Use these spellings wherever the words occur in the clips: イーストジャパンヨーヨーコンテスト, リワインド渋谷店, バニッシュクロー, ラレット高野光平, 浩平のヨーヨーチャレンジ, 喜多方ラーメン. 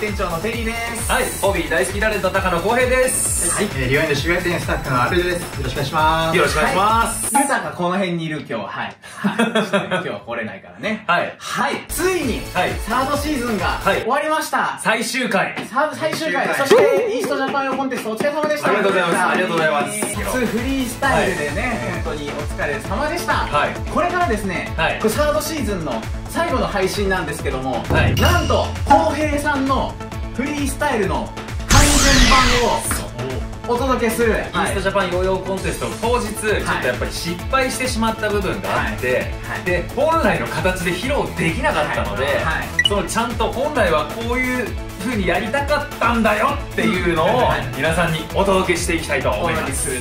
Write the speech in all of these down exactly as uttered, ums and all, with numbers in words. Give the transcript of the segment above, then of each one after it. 店長のテリーです。はい、ホビー大好きラレット高野光平です。はい、えー、リワインド渋谷店スタッフのアルルです。よろしくお願いします。よろしくお願いします。皆さんがこの辺にいる今日ははい、はい、今日は来れないからね。はいはい、ついにサードシーズンが終わりました。最終回最終回そしてイーストジャパン用コンテストお疲れ様でした。ありがとうございます。ありがとうございます。初フリースタイルでね、本当にお疲れ様でした。これからですね、これサードシーズンの最後の配信なんですけども、はい、なんと浩平さんのフリースタイルの完全版をお届けするイーストジャパンヨーヨーコンテスト当日、はい、ちょっとやっぱり失敗してしまった部分があって、はいはい、で本来の形で披露できなかったので、はいはい、そのちゃんと本来はこういうふうにやりたかったんだよっていうのを皆さんにお届けしていきたいと思います。はい、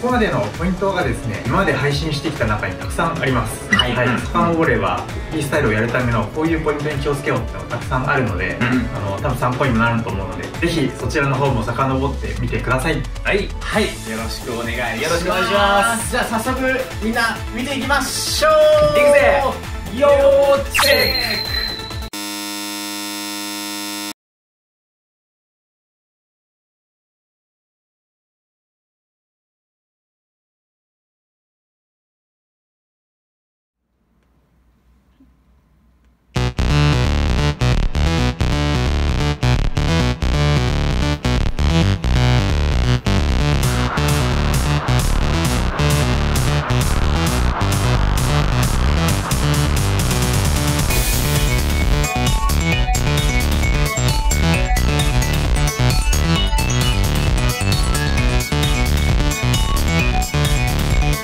ここまでのポイントがですね、今まで配信してきた中にたくさんあります。はいはい、遡ればフリースタイルをやるためのこういうポイントに気をつけようってのがたくさんあるので、あの多分参考にもなると思うので、ぜひそちらの方も遡ってみてください。はいはい、よろしくお願いします。じゃあ早速みんな見ていきましょう。いくぜ、要チェック。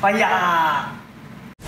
ファイヤー。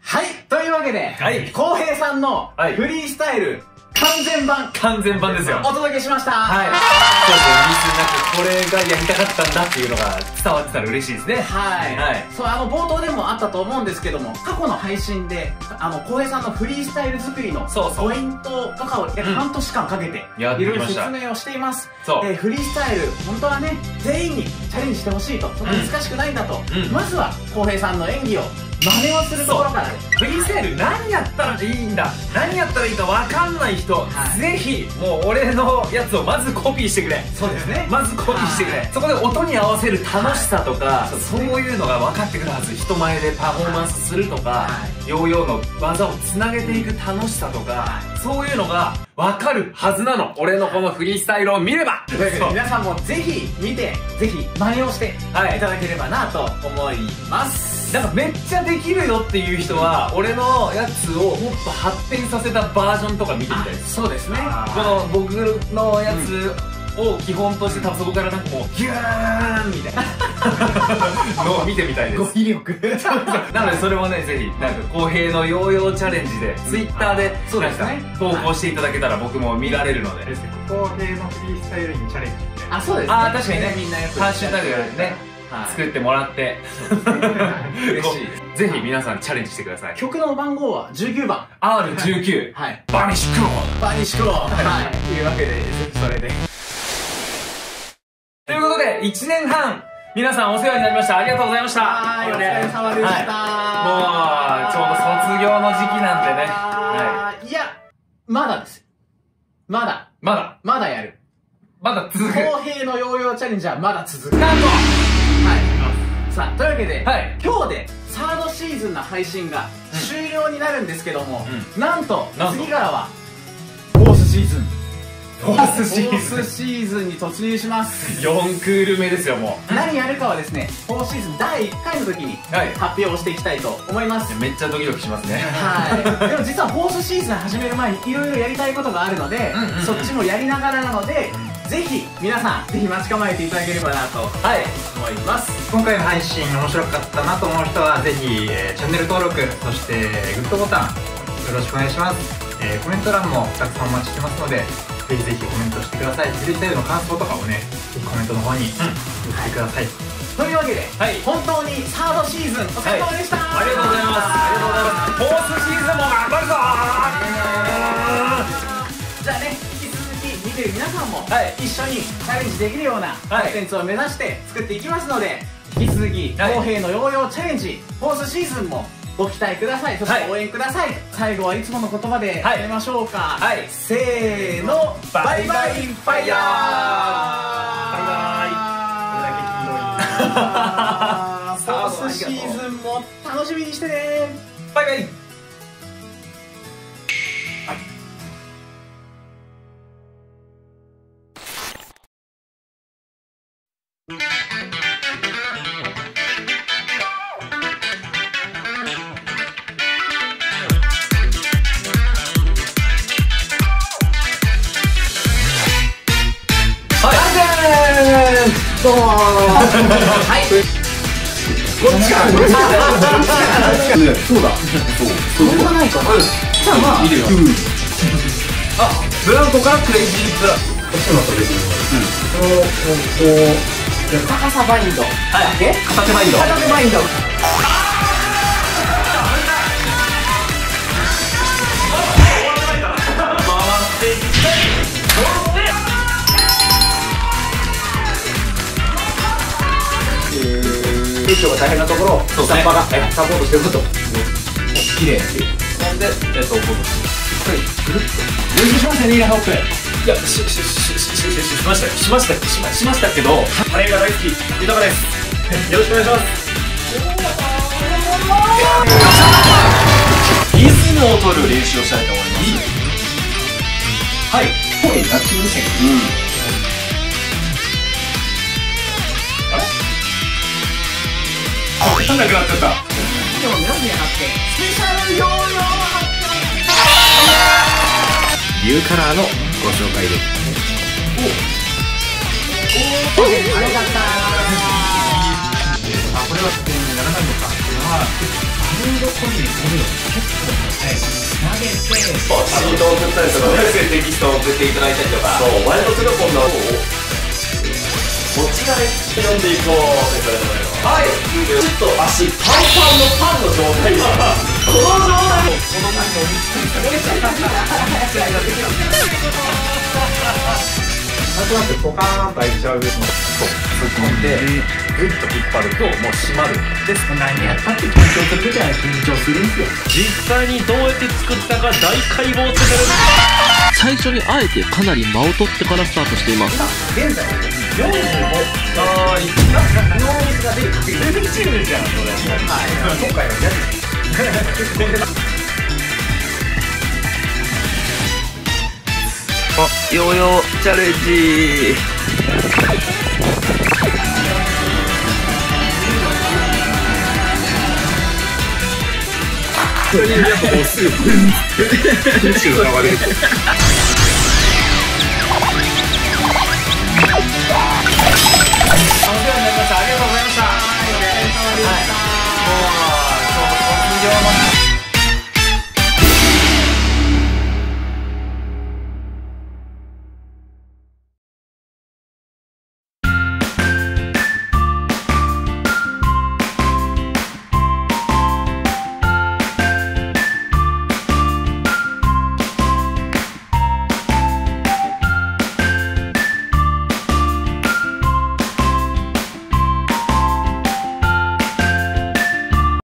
はい、というわけで浩平さんのフリースタイル完全版完全版ですよ、お届けしました。はい、そうですね、ミスなくこれがやりたかったんだっていうのが伝わってたら嬉しいですね。はいはい、そう、あの冒頭でもあったと思うんですけども、過去の配信であの浩平さんのフリースタイル作りのポイントとかを約半年間かけていろいろ説明をしています。でフリースタイル本当はね、全員にチャレンジしてほしいと、そんな難しくないんだと、うん、まずは浩平さんの演技を真似をするところから、フリースタイル何やったらいいんだ、何やったらいいか分かんない人、はい、ぜひもう俺のやつをまずコピーしてくれ。そうですね、まずコピーしてくれ、はい、そこで音に合わせる楽しさとか、はい、そうですね、そういうのが分かってくるはず。人前でパフォーマンスするとか、はい、ヨーヨーの技をつなげていく楽しさとか、はい、そういうのが分かるはずなの、俺のこのフリースタイルを見れば。皆さんもぜひ見て、ぜひ真似をしていただければなと思います。なんかめっちゃできるよっていう人は、俺のやつをもっと発展させたバージョンとか見てみたいです。そうですね、この僕のやつを基本として、多分そこからなんかもうギューンみたいなのを見てみたいです。語彙力なので、それもね、ぜひなんか浩平のヨーヨーチャレンジでツイッターで投稿していただけたら僕も見られるので、浩平のフリースタイルにチャレンジみたいな。あ、そうですね、あ、確かにね、みんなやっぱりハッシュタグね、作ってもらって嬉しい。ぜひ皆さんチャレンジしてください。曲の番号はじゅうきゅうばん アールじゅうきゅう、バニッシュクローバニッシュクロー。はい、というわけで、それでということで、いちねんはん皆さんお世話になりました。ありがとうございました。はい、お疲れ様でした。もうちょうど卒業の時期なんでね。いや、まだです。まだまだまだやる、まだ続く。浩平のヨーヨーチャレンジはまだ続く。なんと、さあ、というわけで、はい、今日でサードシーズンの配信が終了になるんですけども、うん、なんと次からはフォースシーズンフォースシーズンフォースシーズンに突入します。よんクールめですよ。もう何やるかはですね、フォースシーズンだいいっかいの時に発表をしていきたいと思います。めっちゃドキドキしますね。はいでも実はフォースシーズン始める前にいろいろやりたいことがあるので、そっちもやりながらなので、うん、ぜひ皆さん、ぜひ待ち構えていただければなと、はい、思います。今回の配信面白かったなと思う人はぜひ、えー、チャンネル登録、そしてグッドボタンよろしくお願いします。えー、コメント欄もたくさんお待ちしてますので、ぜひぜひコメントしてください。ツイッターでの感想とかをね、ぜひコメントの方に言ってください。というわけで、はい、本当にサードシーズンお疲れ様でした、はい、ありがとうございます。ありがとうございます。フォースシーズンも頑張るぞー。じゃあね、引き続き見てる皆さんも、はい、一緒にチャレンジできるようなコンテンツを目指して作っていきますので、はい、引き続き公平のヨーヨーチャレンジ、フォースシーズンもご期待ください。そして応援ください。はい、最後はいつもの言葉で締めましょうか。はいはい、せーの、バイバイファイヤー。バイバイ。これだけ黄色い。フォースシーズンも楽しみにしてね。バイバイ。どうもー。はい。こっちか。こっちか。ね、そうだ。そう。それはないか。じゃあまあ。あ、ブランコからクレイジーズ。こっちのクレイジーズ。うん。こう、高さバインド。はい。え？片手バインド。片手バインド。回っていきたい。テッショが大変なところを下っ端がサポートしていくと。綺麗。ほんで、えっと、こう。はい。ぐるっと。優勝しましたね、イラハオくん。いや、し、し、し、し、し、し、しましたよ。しましたよ。しましたけど、カレーが大好き、豊かです。よろしくお願いします。リズムを取る練習をしたいと思います。はい。これ、ラッキー目線。うん。なくなっちゃった。でも皆さんにはなってスペシャルヨーヨー発表。ニューカラーのご紹介です。おお、ありがとう。あ、これは普通にならないのか。まあ、バウンド込みに飛ぶの結構難しい。投げて、シートを送ったりとかね、テキストを送っていただいたりとか、そう、割とするこんなを。こちらで読んでいこう。はい、ちょっと足パンパンのパンの状態でこの状態でこの中にお水ついてるからなんとなくポカーンと開いちゃう。そう、突っ込んでグッと引っ張るともう閉まる。で、何やったって緊張するじゃない。緊張するんですよ。実際にどうやって作ったか大解剖ってされる。最初にあえてかなり間を取ってからスタートしています。現在よんじゅうご。ああ、いった。ノーミスが出る。全然チームじゃん。それ。はい。今回はやる。あ、ヨーヨーチャレンジ。これでやっぱもうすぐ。チームが割れる。ありがとうございました。